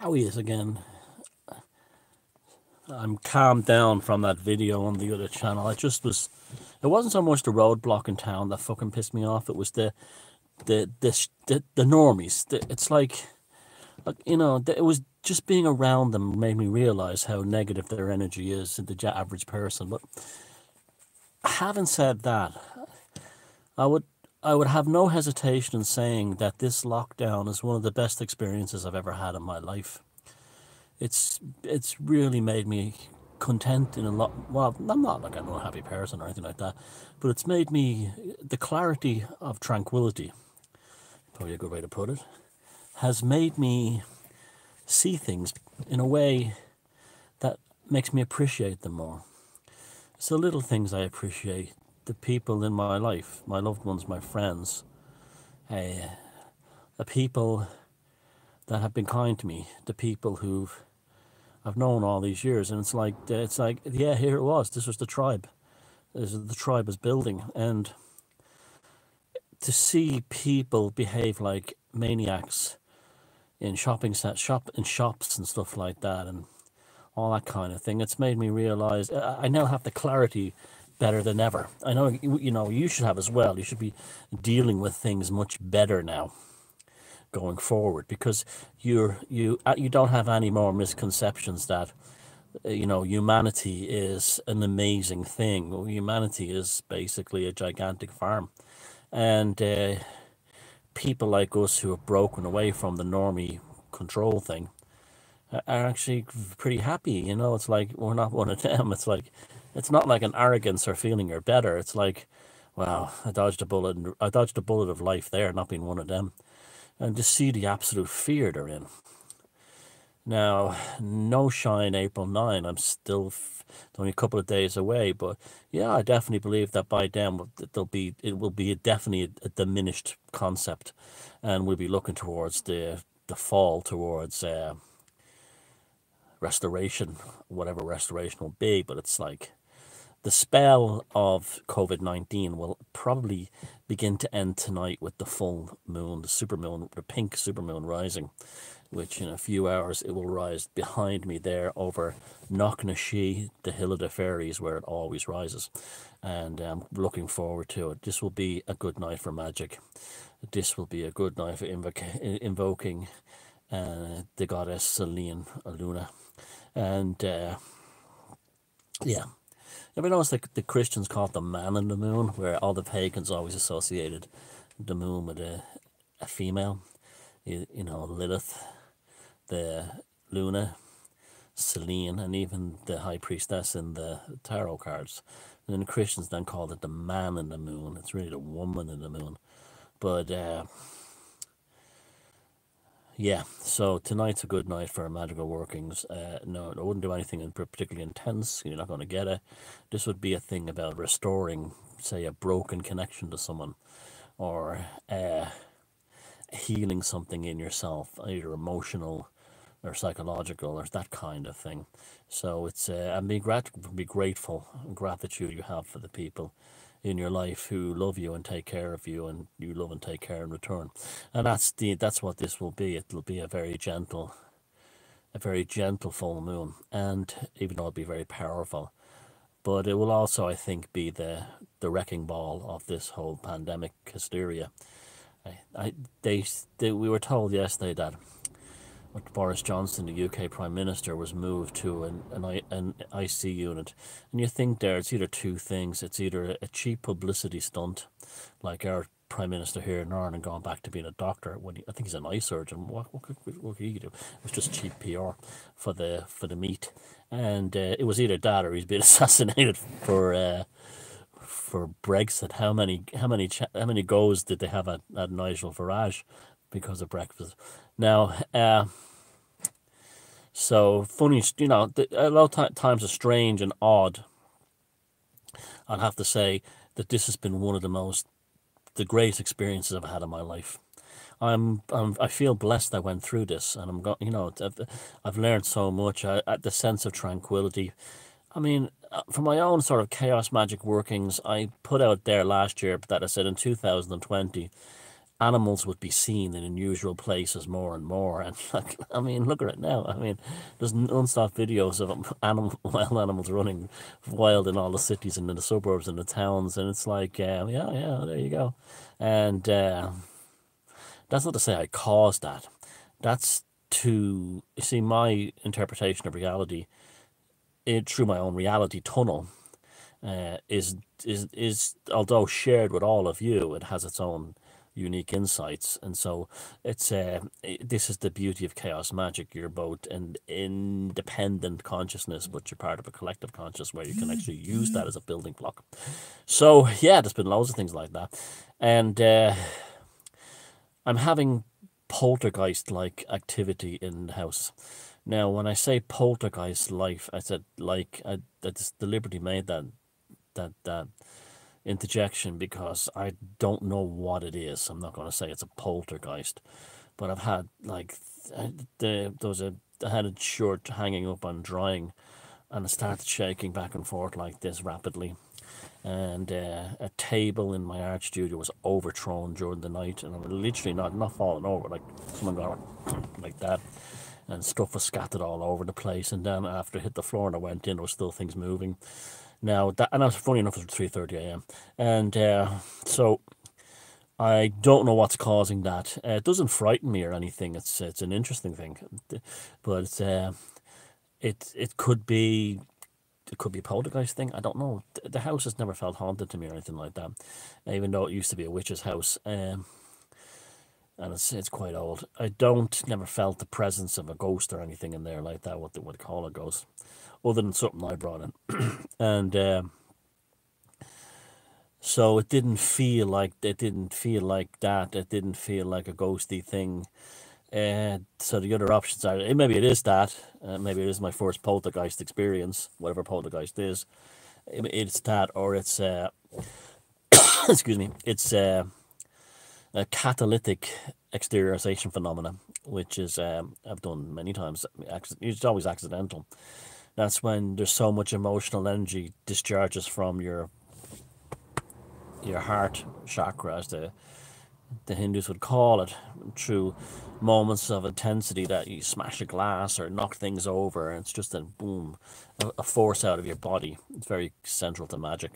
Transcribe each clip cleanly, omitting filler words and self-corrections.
How he is again. I'm calmed down from that video on the other channel. I just was, it wasn't so much the roadblock in town that fucking pissed me off. It was the normies. It's like, you know, it was just being around them made me realize how negative their energy is to the average person. But having said that, I would have no hesitation in saying that this lockdown is one of the best experiences I've ever had in my life. It's really made me content in a lot. Well, I'm not like an unhappy person or anything like that, but it's made me, the clarity of tranquility, probably a good way to put it, has made me see things in a way that makes me appreciate them more. So little things I appreciate, the people in my life, my loved ones, my friends, the people that have been kind to me, the people who I've known all these years. And it's like, yeah, here it was. This was the tribe. This is the tribe was building. And to see people behave like maniacs in shops and stuff like that and all that kind of thing, it's made me realize I now have the clarity better than ever. I know, you know, you should have as well. You should be dealing with things much better now going forward, because you don't have any more misconceptions that, you know, humanity is an amazing thing. Humanity is basically a gigantic farm, and people like us who have broken away from the normie control thing are actually pretty happy. You know, it's like we're not one of them. It's like, it's not like an arrogance or feeling you're better. It's like, wow, I dodged a bullet of life there, not being one of them. And to see the absolute fear they're in. Now, no shine April 9, I'm still only a couple of days away, but yeah, I definitely believe that by then it will be definitely a diminished concept, and we'll be looking towards the fall, towards restoration, whatever restoration will be. But it's like the spell of COVID-19 will probably begin to end tonight with the full moon, the supermoon, the pink supermoon rising, which in a few hours it will rise behind me there over Knocknashee, the Hill of the Fairies, where it always rises. And I'm looking forward to it. This will be a good night for magic. This will be a good night for invoking the goddess Selene, Aluna. And yeah. Ever notice that the Christians call it the man in the moon, where all the pagans always associated the moon with a female? You know, Lilith, the Luna, Selene, and even the high priestess in the tarot cards. And then the Christians then called it the man in the moon. It's really the woman in the moon. But yeah, so tonight's a good night for magical workings. No, I wouldn't do anything particularly intense. You're not going to get it. This would be a thing about restoring, say, a broken connection to someone, or healing something in yourself, either emotional or psychological or that kind of thing. So it's and be grateful and gratitude you have for the people in your life who love you and take care of you, and you love and take care in return. And that's what this will be. It'll be a very gentle full moon, and even though it'll be very powerful, but it will also, I think, be the wrecking ball of this whole pandemic hysteria. We were told yesterday that Boris Johnson, the UK Prime Minister, was moved to an IC unit. And you think there, it's either two things. It's either a cheap publicity stunt, like our Prime Minister here in Ireland gone back to being a doctor. I think he's an eye surgeon. What could he do? It was just cheap PR for the meat. And it was either that, or he's been assassinated for Brexit. How many goes did they have at Nigel Farage because of Brexit? Now, so funny, you know, a lot of times are strange and odd. I'd have to say that this has been one of the greatest experiences I've had in my life. I feel blessed I went through this, and I've learned so much. The sense of tranquility. I mean, for my own sort of chaos magic workings, I put out there last year that I said in 2020, animals would be seen in unusual places more and more. And like, I mean, look at it now. I mean, there's non-stop videos of wild animals running wild in all the cities and in the suburbs and the towns. And it's like, yeah, there you go. And that's not to say I caused that. That's to, you see, my interpretation of reality through my own reality tunnel is, although shared with all of you, it has its own unique insights. And so it's this is the beauty of chaos magic. You're both an independent consciousness, but you're part of a collective consciousness where you can actually use that as a building block. So yeah, there's been loads of things like that. And I'm having poltergeist-like activity in the house. Now, when I say poltergeist-like, I said like, I just deliberately made that interjection because I don't know what it is. I'm not going to say it's a poltergeist, but I've had like I had a shirt hanging up and drying, and it started shaking back and forth like this rapidly, and a table in my art studio was overthrown during the night, and I'm literally not falling over, like someone got like that, and stuff was scattered all over the place. And then after it hit the floor and I went in, there was still things moving. Now, and that was funny enough, it was 3:30 a.m. And so I don't know what's causing that. It doesn't frighten me or anything. It's an interesting thing. But it could be a poltergeist thing. I don't know. The house has never felt haunted to me or anything like that, even though it used to be a witch's house. And it's quite old. I never felt the presence of a ghost or anything in there like that, what they would call a ghost, other than something I brought in. And so it didn't feel like that. It didn't feel like a ghosty thing. So the other options are, maybe it is that. Maybe it is my first poltergeist experience, whatever poltergeist is. It's that, or it's, excuse me, it's a catalytic exteriorization phenomenon, which is, I've done many times. It's always accidental. That's when there's so much emotional energy discharges from your heart chakra, as the Hindus would call it, through moments of intensity that you smash a glass or knock things over, and it's just a boom, a force out of your body. It's very central to magic,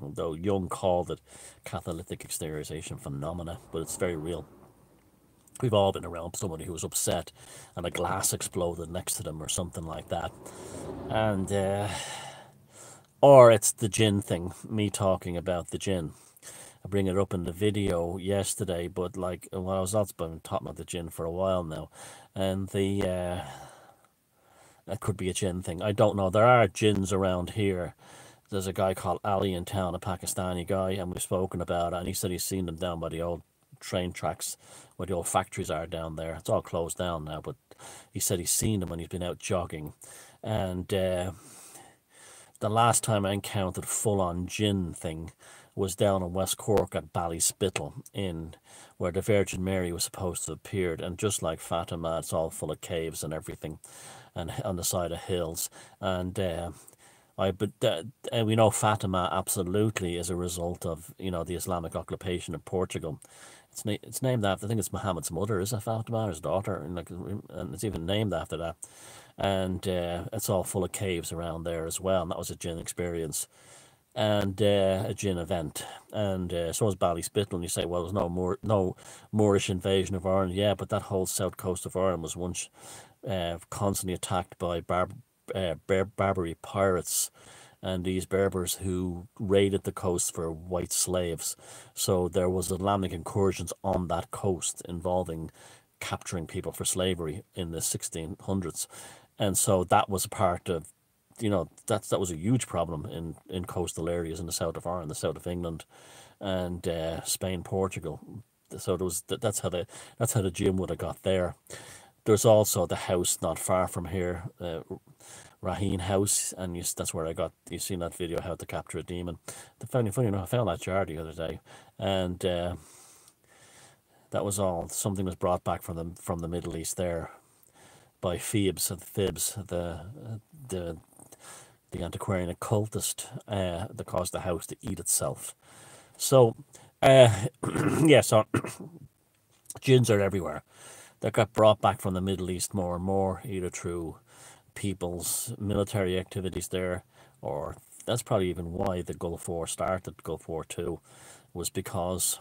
although Jung called it catalytic exteriorization phenomena, but it's very real. We've all been around somebody who was upset and a glass exploded next to them or something like that. And or it's the gin thing, me talking about the gin. I bring it up in the video yesterday, but like, well, I've been talking about the gin for a while now. And that could be a gin thing. I don't know. There are gins around here. There's a guy called Ali in town, a Pakistani guy, and we've spoken about it. And he said he's seen them down by the old train tracks where the old factories are down there. It's all closed down now, but he said he's seen them when he's been out jogging. And the last time I encountered full-on gin thing was down in West Cork at Ballyspittle, where the Virgin Mary was supposed to have appeared. And just like Fatima, it's all full of caves and everything, and on the side of hills. And we know Fatima absolutely is a result of, you know, the Islamic occupation of Portugal. It's named after, I think it's Muhammad's mother, is it Fatima, his daughter, and it's even named after that. And it's all full of caves around there as well. And that was a gin experience, and a gin event. And so was Ballyspittle. And you say, well, there's no Moorish invasion of Ireland. Yeah, but that whole south coast of Ireland was once constantly attacked by Barbary pirates, and these Berbers who raided the coast for white slaves. So there was Islamic incursions on that coast involving capturing people for slavery in the 1600s. And so that was a part of, you know, that was a huge problem in coastal areas in the south of Ireland, the south of England, and Spain, Portugal. So that's how the gin would have got there. There's also the house not far from here, Raheen House, and that's where you seen that video, how to capture a demon. Funny enough, I found that jar the other day, and that was all. Something was brought back from the Middle East there by Phibs, the antiquarian occultist, that caused the house to eat itself. So yeah, so Jinns are everywhere. They got brought back from the Middle East more and more, either through people's military activities there, or that's probably even why the Gulf War started. Gulf War II was because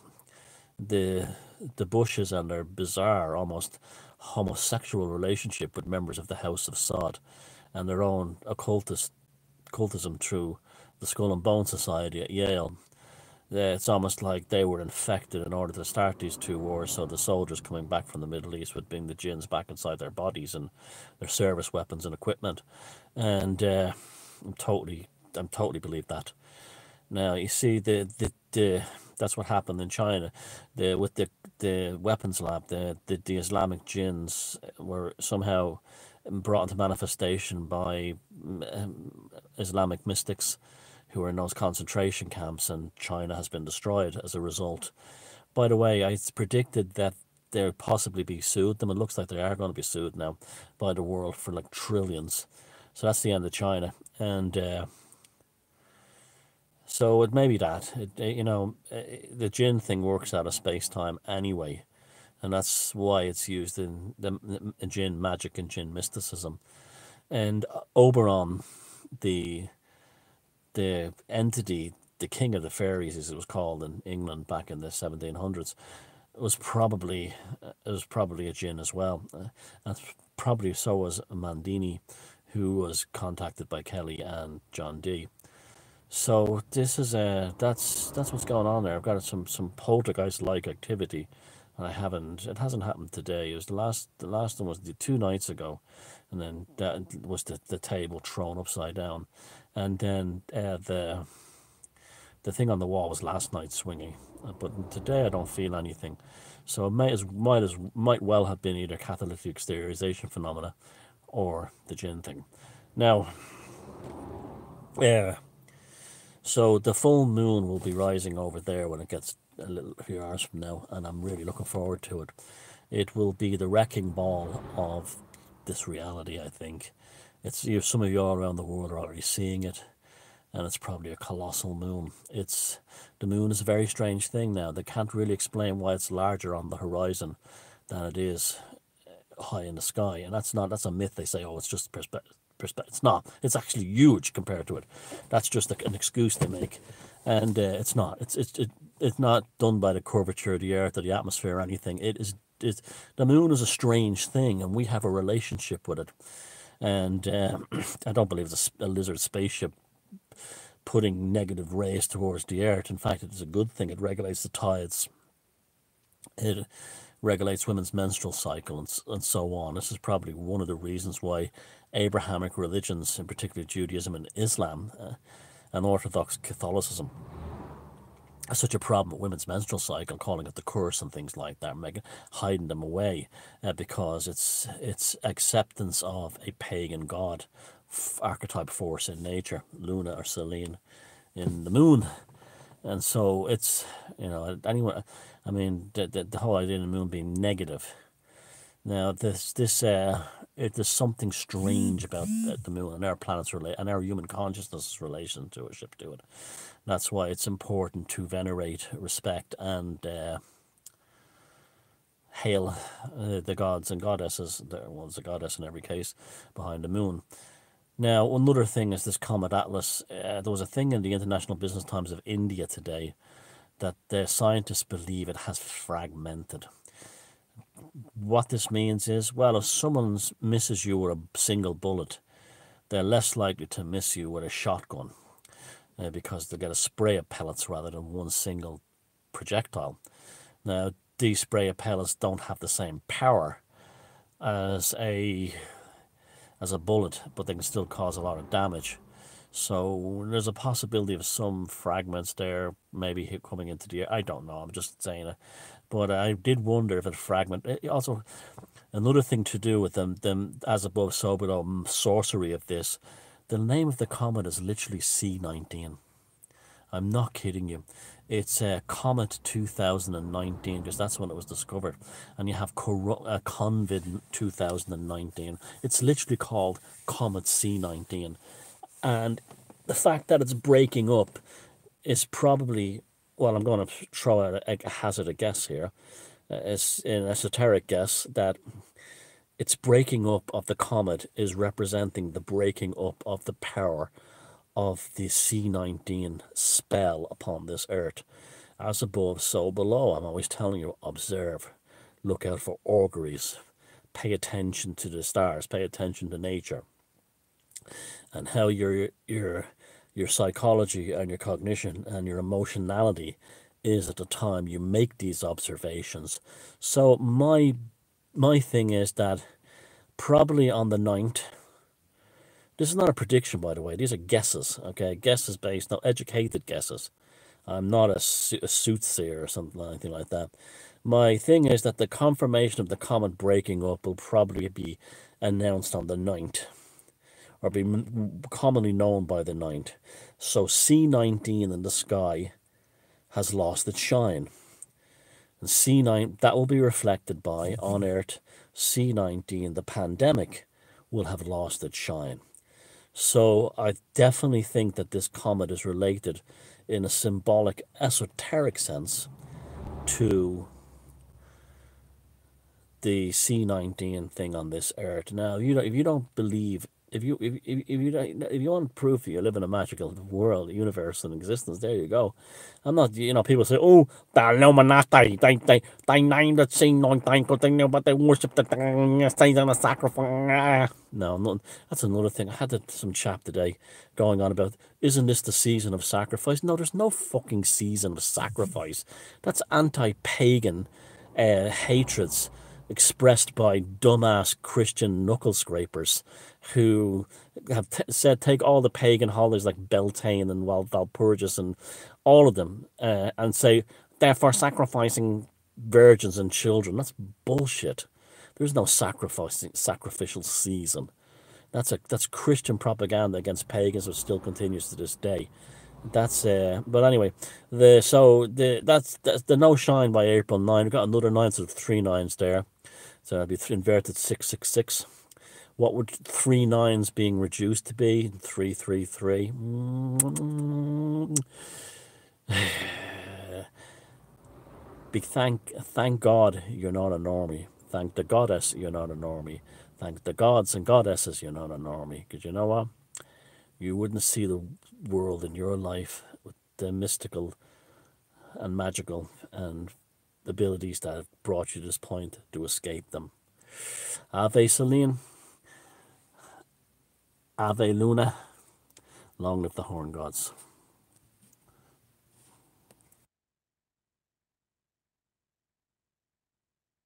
the Bushes and their bizarre, almost homosexual relationship with members of the House of Sod and their own occultism through the Skull and Bone Society at Yale. It's almost like they were infected in order to start these two wars, so the soldiers coming back from the Middle East would bring the Jinns back inside their bodies and their service weapons and equipment. And I'm totally believe that. Now you see that's what happened in China. With the weapons lab, the Islamic Jinns were somehow brought into manifestation by Islamic mystics who were in those concentration camps, and China has been destroyed as a result. By the way, I predicted that they'll possibly be sued. Them, it looks like they are going to be sued now by the world for like trillions. So that's the end of China, and so it may be that the Jinn thing works out of space time anyway, and that's why it's used in the Jinn magic and Jinn mysticism, and Oberon, the entity, the king of the fairies, as it was called in England back in the 1700s, was probably a Jinn as well. That's probably so was Mandini, who was contacted by Kelly and John Dee. So this is that's what's going on there. I've got some poltergeist-like activity, and it hasn't happened today. It was the last one was the 2 nights ago, and then that was the table thrown upside down. And then the thing on the wall was last night swinging, but today I don't feel anything. So it might well have been either catalytic exteriorization phenomena or the Jinn thing. Now, so the full moon will be rising over there when it gets a few hours from now, and I'm really looking forward to it. It will be the wrecking ball of this reality, I think. Some of you all around the world are already seeing it, and it's probably a colossal moon. The moon is a very strange thing now. They can't really explain why it's larger on the horizon than it is high in the sky, and that's a myth. They say, oh, it's just perspective. It's not. It's actually huge compared to it. That's just an excuse they make, and it's not. It's not done by the curvature of the Earth or the atmosphere or anything. The moon is a strange thing, and we have a relationship with it. And I don't believe it's a lizard spaceship putting negative rays towards the Earth. In fact, it's a good thing. It regulates the tides. It regulates women's menstrual cycle and so on. This is probably one of the reasons why Abrahamic religions, in particular Judaism and Islam and Orthodox Catholicism, are such a problem with women's menstrual cycle, calling it the curse and things like that, hiding them away, because it's acceptance of a pagan god, archetype force in nature, Luna or Selene in the moon. And so it's, anyone, I mean, the whole idea of the moon being negative. Now, there's something strange about the moon and our planet's relation and our human consciousness' relationship to it. That's why it's important to venerate, respect, and hail the gods and goddesses. There was a goddess in every case behind the moon. Now, another thing is this Comet Atlas. There was a thing in the International Business Times of India today that their scientists believe it has fragmented. What this means is, well, if someone misses you with a single bullet, they're less likely to miss you with a shotgun because they'll get a spray of pellets rather than one single projectile. Now, these spray of pellets don't have the same power as a bullet, but they can still cause a lot of damage. So there's a possibility of some fragments there maybe coming into the air. I don't know, I'm just saying it. But I did wonder if it fragmented. Also, another thing to do with them as above, so below, sorcery of this, the name of the comet is literally C19. I'm not kidding you. It's Comet 2019, because that's when it was discovered. And you have COVID 2019. It's literally called Comet C19. And the fact that it's breaking up is probably... Well, I'm going to throw out a hazard a guess here. an esoteric guess that its breaking up of the comet is representing the breaking up of the power of the C19 spell upon this earth. As above, so below. I'm always telling you, observe, look out for auguries, pay attention to the stars, pay attention to nature, and how your psychology and your cognition and your emotionality is at the time you make these observations. So my thing is that probably on the 9th, this is not a prediction, by the way, these are guesses, okay, guesses based, no, educated guesses. I'm not a soothsayer or something like that. My thing is that the confirmation of the comet breaking up will probably be announced on the 9th, or be commonly known by the 9th. So C19 in the sky has lost its shine. And C9, that will be reflected by, on Earth, C19, the pandemic, will have lost its shine. So I definitely think that this comet is related in a symbolic, esoteric sense to the C19 thing on this Earth. Now, if you don't believe, if you want proof that you live in a magical world, universe, and existence, there you go. I'm not, people say, oh, the Illuminati, they named it C19 because they knew what they worship the thing, stays on a sacrifice. No, I'm not, that's another thing. I had some chap today going on about, isn't this the season of sacrifice? No, there's no fucking season of sacrifice. That's anti-pagan hatreds expressed by dumbass Christian knuckle scrapers who have said take all the pagan holidays like Beltane and Walpurgis and all of them and say, therefore sacrificing virgins and children. That's bullshit. There's no sacrificial season. That's Christian propaganda against pagans, which still continues to this day. That's but anyway, that's the no shine by April 9. We've got another 9, so 3 9s there. So that'd be inverted 666. What would 3 9s being reduced to be? 333. Be thank God you're not a normie. Thank the goddess you're not a normie. Thank the gods and goddesses you're not a normie. Because you know what? You wouldn't see the world in your life with the mystical and magical and abilities that have brought you to this point to escape them. Ave Selene. Ave Luna. Long live the Horn Gods.